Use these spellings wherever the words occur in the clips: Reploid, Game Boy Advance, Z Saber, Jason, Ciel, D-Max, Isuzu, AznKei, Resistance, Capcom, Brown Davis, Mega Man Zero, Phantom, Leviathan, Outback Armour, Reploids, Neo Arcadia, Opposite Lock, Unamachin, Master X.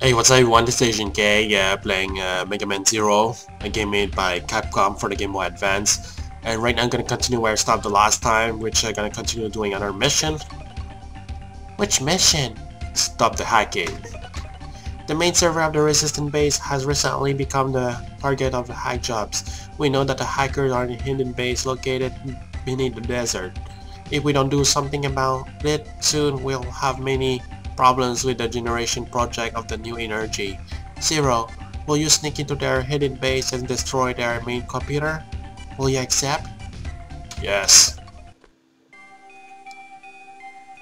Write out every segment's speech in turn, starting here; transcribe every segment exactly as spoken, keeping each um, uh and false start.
Hey, what's up everyone, this is AznKei, uh, playing uh, Mega Man Zero, a game made by Capcom for the Game Boy Advance. And right now I'm going to continue where I stopped the last time, which I'm going to continue doing another mission. Which mission? Stop the hacking. The main server of the resistance base has recently become the target of the hack jobs. We know that the hackers are in a hidden base located beneath the desert. If we don't do something about it, soon we'll have many problems with the generation project of the new energy. Zero, will you sneak into their hidden base and destroy their main computer? Will you accept? Yes.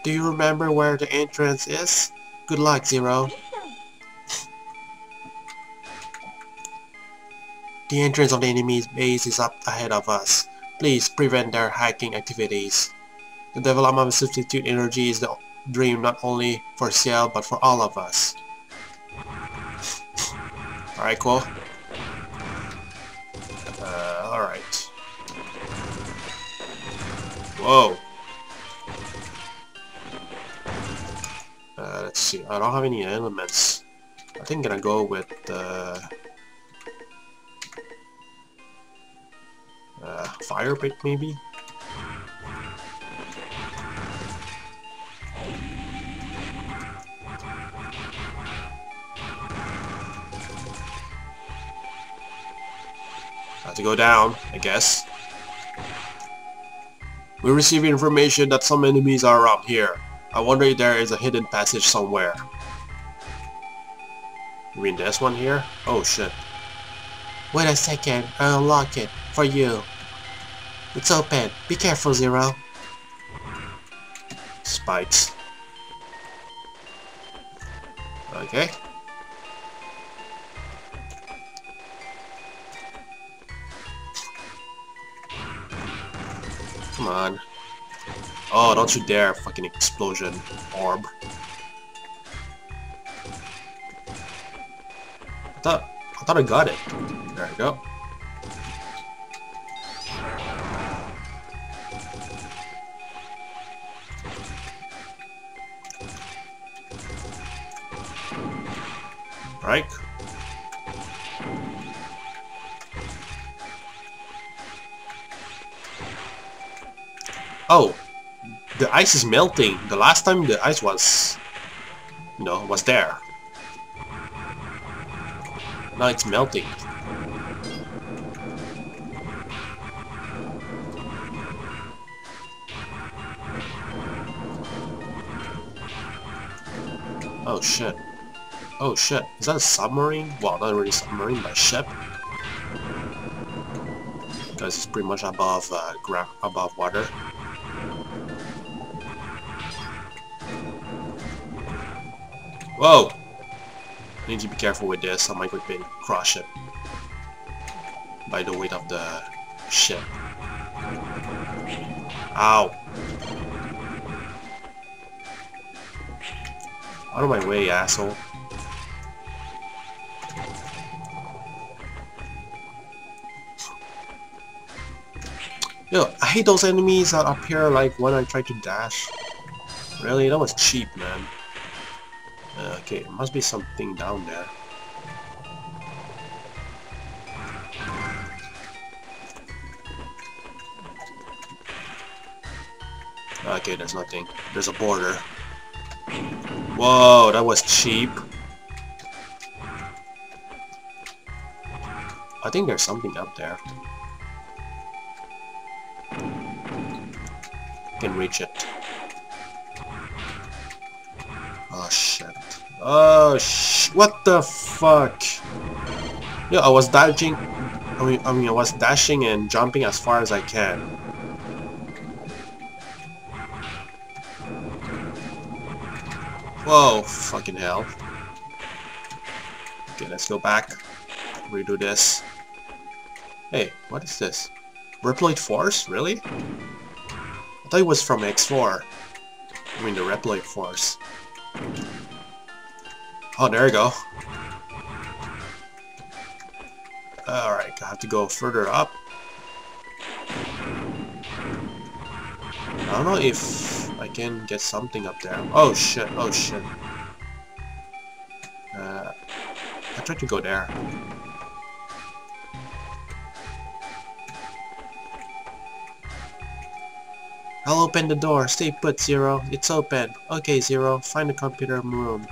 Do you remember where the entrance is? Good luck, Zero. The entrance of the enemy's base is up ahead of us. Please prevent their hacking activities. The development of substitute energy is the dream not only for Ciel but for all of us. Alright, cool. Uh, alright. Whoa. Uh, let's see, I don't have any elements. I think I'm gonna go with uh, uh, fire pit maybe? To go down, I guess. We received information that some enemies are around here. I wonder if there is a hidden passage somewhere. You mean this one here? Oh shit. Wait a second, I'll unlock it for you. It's open. Be careful, Zero. Spikes. Okay. Come on. Oh, don't you dare, fucking explosion orb. I thought I thought I got it. There we go. Alright. Oh, the ice is melting. The last time the ice was, you know, was there. Now it's melting. Oh shit. Oh shit. Is that a submarine? Well, not really a submarine, but a ship. Because it's pretty much above uh, ground, above water. Whoa! I need to be careful with this, I might quickly crush it by the weight of the ship. Ow! Out of my way, asshole. Yo, I hate those enemies that appear like when I try to dash. Really? That was cheap, man. Uh, okay, there must be something down there. Okay, there's nothing. There's a border. Whoa, that was cheap. I think there's something up there. Can reach it. Oh shit. Oh sh- what the fuck? Yeah, I was dodging. I mean, I mean, I was dashing and jumping as far as I can. Whoa, fucking hell. Okay, let's go back. Redo this. Hey, what is this? Reploid Force? Really? I thought it was from X four. I mean, the Reploid Force. Oh, there we go. Alright, I have to go further up. I don't know if I can get something up there. Oh shit, oh shit. Uh, I tried to go there. I'll open the door. Stay put, Zero. It's open. Okay, Zero. Find the computer room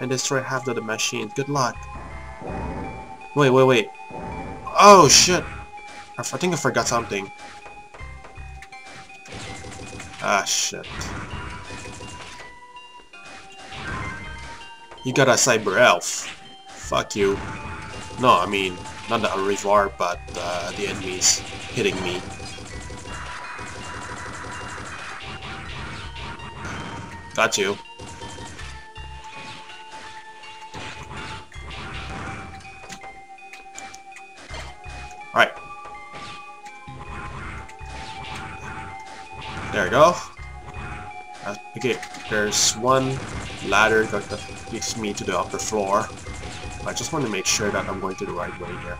and destroy half of the machine. Good luck. Wait, wait, wait. Oh shit! I think I forgot something. Ah shit. You got a cyber elf. Fuck you. No, I mean, not the reward, but uh, the enemies hitting me. Got you. Alright. There we go. Uh, okay, there's one ladder that takes me to the upper floor. I just want to make sure that I'm going to the right way here.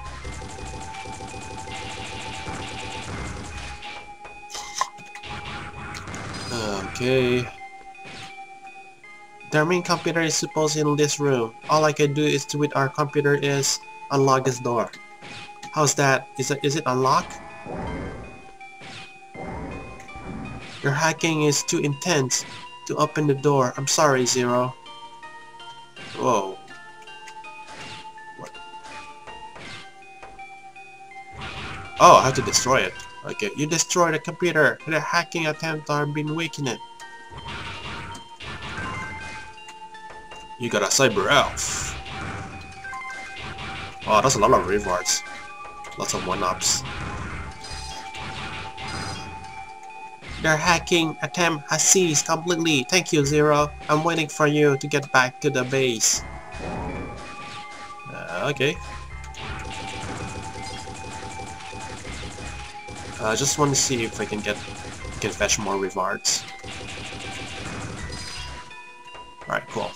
Okay. Their main computer is supposed in this room. All I can do is to with our computer is unlock this door. How's that? Is it, is it unlocked? Your hacking is too intense to open the door. I'm sorry, Zero. Whoa. What? Oh, I have to destroy it. Okay, you destroy the computer. The hacking attempts are being weakened. You got a cyber elf. Oh, that's a lot of rewards. Lots of one-ups. Their hacking attempt has ceased completely. Thank you, Zero. I'm waiting for you to get back to the base. Uh, okay. I uh, just want to see if I can get can fetch more rewards. All right, cool.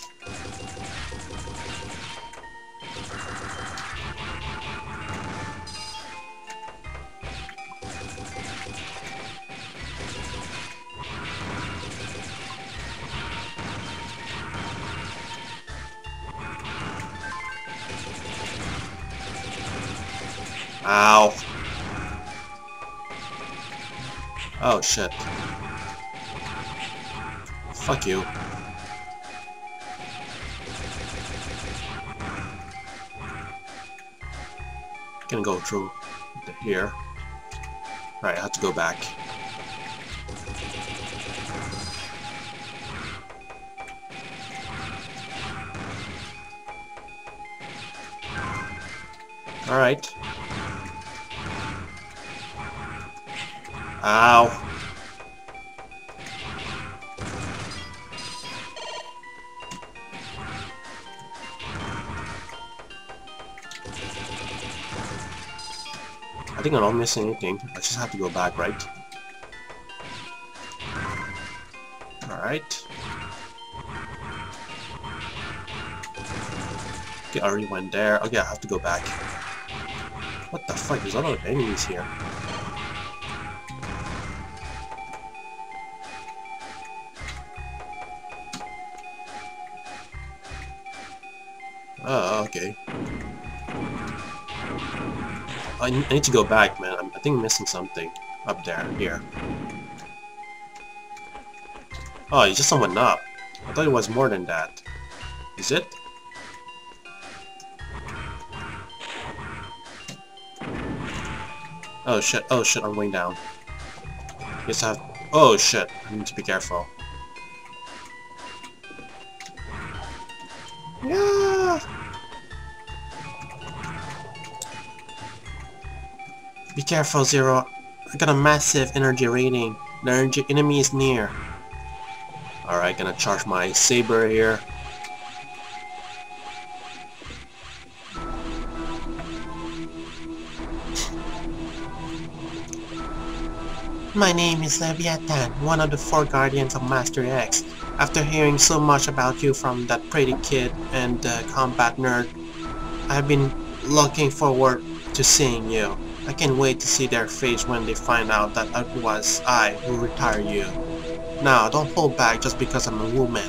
Ow. Oh shit. Fuck you. Can go through here. Right, I have to go back. Alright. Ow. I think I'm not missing anything. I just have to go back, right? Alright. Okay, I already went there. Okay, I have to go back. What the fuck? There's a lot of enemies here. Oh, okay. I need to go back, man. I think I'm missing something up there, here. Oh, it's just someone up. I thought it was more than that. Is it? Oh shit, oh shit, I'm going down. Guess I have... Oh shit, I need to be careful. Yeah. Be careful, Zero. I got a massive energy rating. The energy enemy is near. Alright, gonna charge my saber here. My name is Leviathan, one of the four guardians of Master X. After hearing so much about you from that pretty kid and the uh, combat nerd, I've been looking forward to seeing you. I can't wait to see their face when they find out that it was I who retired you. Now, don't hold back just because I'm a woman.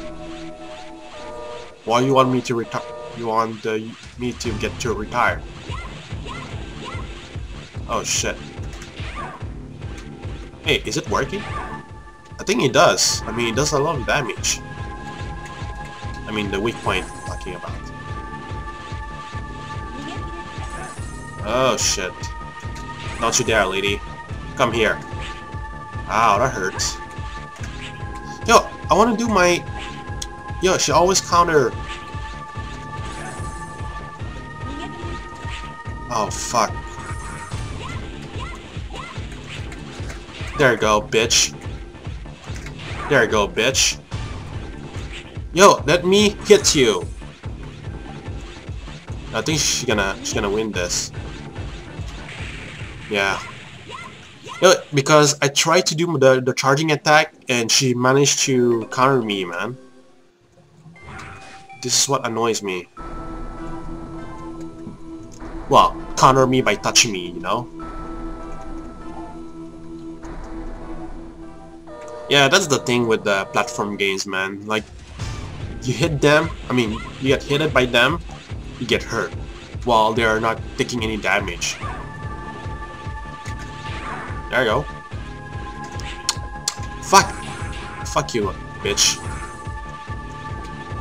Why you want me to retire? You want uh, me to get to retire? Oh shit. Hey, is it working? I think it does. I mean, it does a lot of damage. I mean, the weak point I'm talking about. Oh shit. Don't you dare, lady. Come here. Ow, that hurts. Yo, I wanna do my... Yo, she always counter... Oh, fuck. There you go, bitch. There you go, bitch. Yo, let me hit you. I think she's gonna, she's gonna win this. Yeah. Yo, because I tried to do the, the charging attack and she managed to counter me, man. This is what annoys me. Well, counter me by touching me, you know? Yeah, that's the thing with the platform games, man. Like, you hit them, I mean, you get hit by them, you get hurt, while they are not taking any damage. There you go. Fuck. Fuck you, bitch.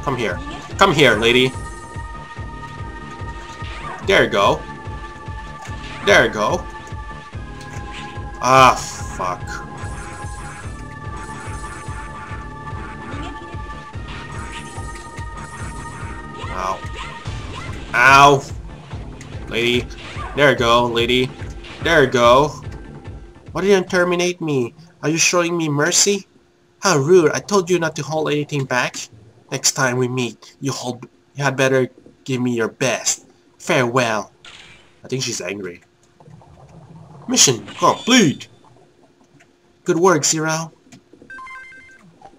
Come here. Come here, lady. There you go. There you go. Ah, fuck. Ow. Ow! Lady. There you go, lady. There you go. Why did you terminate me? Are you showing me mercy? How rude. I told you not to hold anything back. Next time we meet, you hold you had better give me your best. Farewell. I think she's angry. Mission complete. Good work, Zero.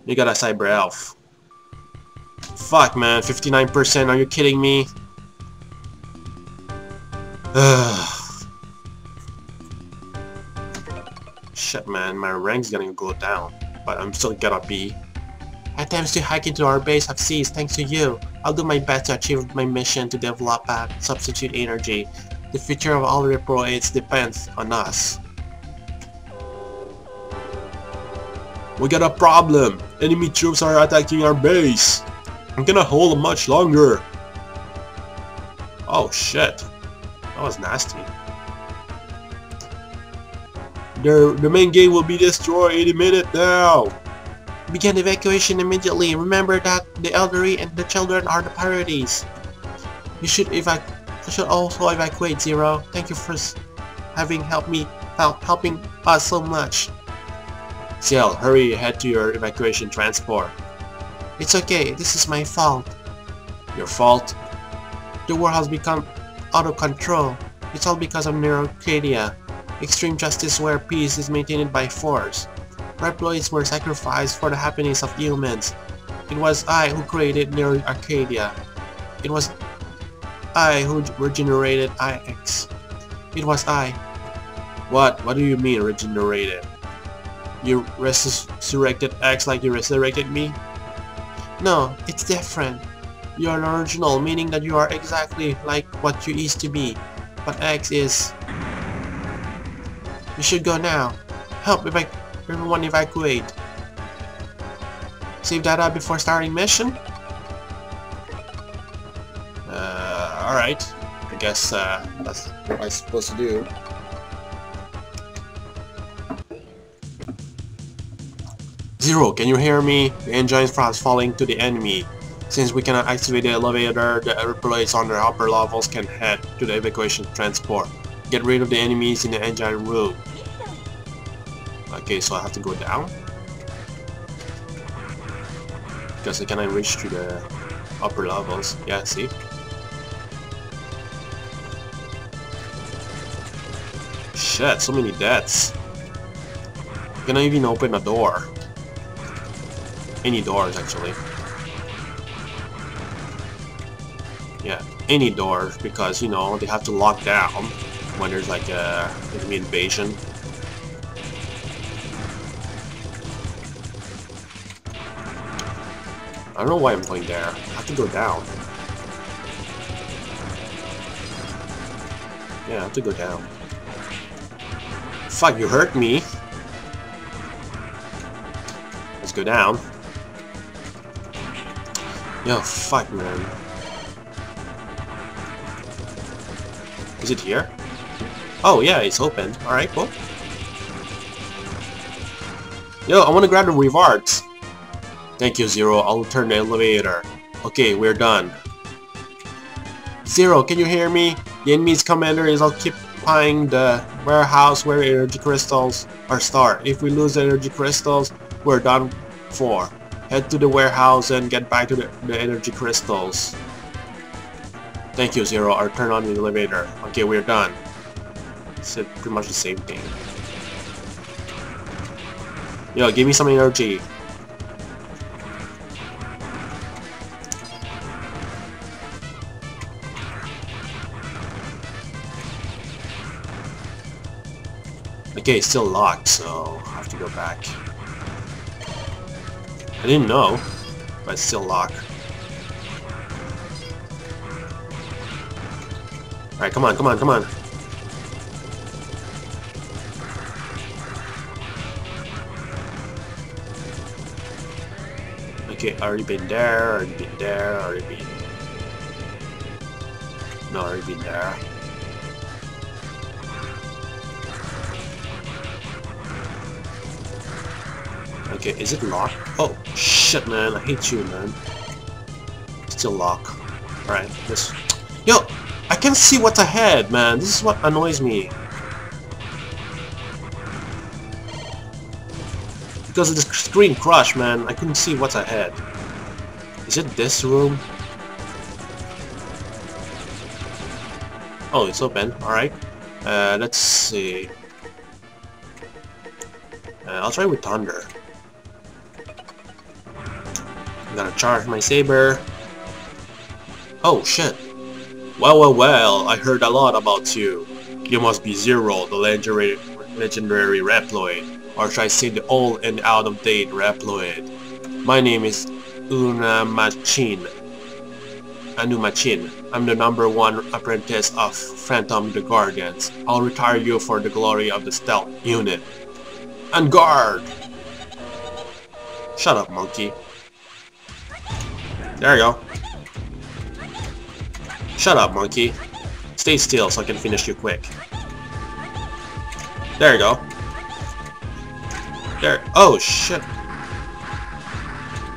You got a cyber elf. Fuck, man, fifty-nine percent, are you kidding me? Ugh. Shit, man, my rank's gonna go down, but I'm still gonna be. Attempts to hack into our base have ceased thanks to you. I'll do my best to achieve my mission to develop a substitute energy. The future of all Reploids depends on us. We got a problem! Enemy troops are attacking our base! I'm gonna hold much longer. Oh shit. That was nasty. The, the main gate will be destroyed any minute now. Begin evacuation immediately. Remember that the elderly and the children are the priorities. You should evac you should also evacuate, Zero. Thank you for having helped me help helping us so much. Ciel, hurry ahead to your evacuation transport. It's okay, this is my fault. Your fault? The war has become out of control. It's all because of Neo Arcadia. Extreme justice where peace is maintained by force. Reploids were sacrificed for the happiness of humans. It was I who created Neo Arcadia. It was I who regenerated I X. It was I. What? What do you mean regenerated? You resurrected X like you resurrected me? No, it's different. You are an original, meaning that you are exactly like what you used to be. But X is... You should go now. Help evac- everyone evacuate. Save data before starting mission? Uh, alright. I guess uh, that's what I'm supposed to do. Zero, can you hear me? The engines from falling to the enemy. Since we cannot activate the elevator, the Reploids on their upper levels can head to the evacuation transport. Get rid of the enemies in the engine room. Okay, so I have to go down? Because I cannot reach to the upper levels. Yeah, see? Shit, so many deaths. I cannot even open a door. Any doors, actually. Yeah, any doors, because, you know, they have to lock down when there's, like, a enemy invasion. I don't know why I'm playing there. I have to go down. Yeah, I have to go down. Fuck, you hurt me. Let's go down. Yo, fuck, man. Is it here? Oh, yeah, it's open. Alright, cool. Yo, I want to grab the rewards. Thank you, Zero. I'll return the elevator. Okay, we're done. Zero, can you hear me? The enemy's commander is occupying the warehouse where energy crystals are stored. If we lose the energy crystals, we're done for. Head to the warehouse and get back to the, the energy crystals. Thank you, Zero. I'll turn on the elevator. Okay, we're done. It's pretty much the same thing. Yo, give me some energy. Okay, it's still locked, so I have to go back. I didn't know, but it's still locked. Alright, come on, come on, come on. Okay, already been there, already been there, already been... No, already been there. Okay, is it locked? Oh, shit, man. I hate you, man. Still locked. Alright, this... Yo! I can't see what's ahead, man. This is what annoys me. Because of the screen crush, man. I couldn't see what's ahead. Is it this room? Oh, it's open. Alright. Uh, let's see. Uh, I'll try with Thunder. I'm gonna charge my saber. Oh shit. Well, well, well, I heard a lot about you. You must be Zero, the legendary, legendary Reploid. Or should I say the old and out-of-date Reploid. My name is Unamachin. Unamachin. I'm the number one apprentice of Phantom the Guardians. I'll retire you for the glory of the stealth unit. On guard! Shut up, monkey. There you go. Shut up, monkey. Stay still so I can finish you quick. There you go. There. Oh, shit.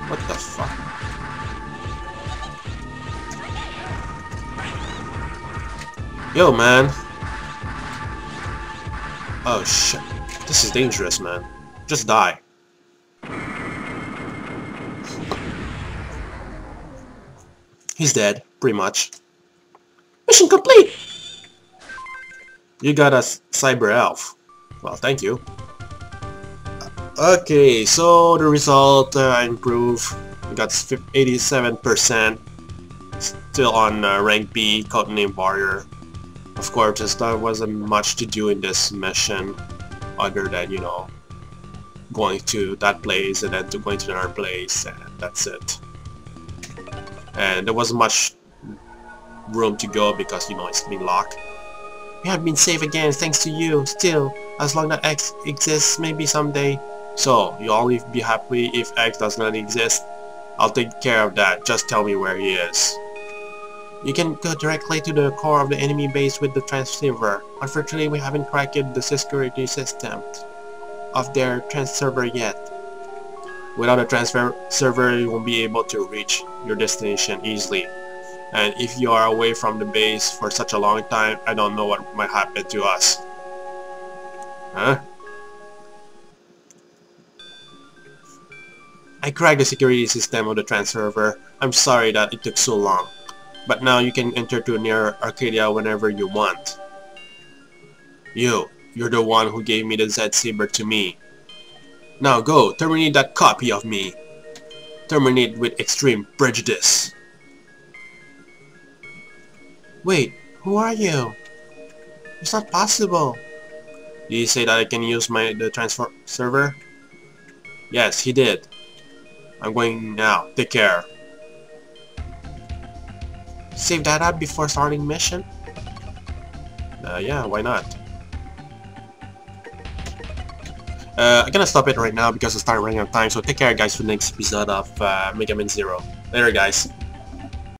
What the fuck? Yo, man. Oh, shit. This is dangerous, man. Just die. He's dead, pretty much. Mission complete! You got a cyber elf. Well, thank you. Okay, so the result, I uh, improved. We got eighty-seven percent. Still on uh, rank B, codename Warrior. Of course, there wasn't much to do in this mission, other than, you know, going to that place and then to going to another place, and that's it. And there wasn't much room to go because, you know, it's been locked. We have been safe again thanks to you. Still, as long as X exists, maybe someday. So, you'll only be happy if X does not exist. I'll take care of that. Just tell me where he is. You can go directly to the core of the enemy base with the transceiver. Unfortunately, we haven't cracked the security system of their transceiver yet. Without a transfer server, you won't be able to reach your destination easily. And if you are away from the base for such a long time, I don't know what might happen to us. Huh? I cracked the security system of the transferver. I'm sorry that it took so long. But now you can enter to Neo Arcadia whenever you want. You, you're the one who gave me the Z Saber to me. Now go, terminate that copy of me. Terminate with extreme prejudice. Wait, who are you? It's not possible. Did he say that I can use my the transfer server? Yes, he did. I'm going now. Take care. save that up before starting mission? Uh, yeah, why not? Uh, I'm gonna stop it right now because it's starting running out of time, so take care guys for the next episode of uh, Mega Man Zero. Later guys.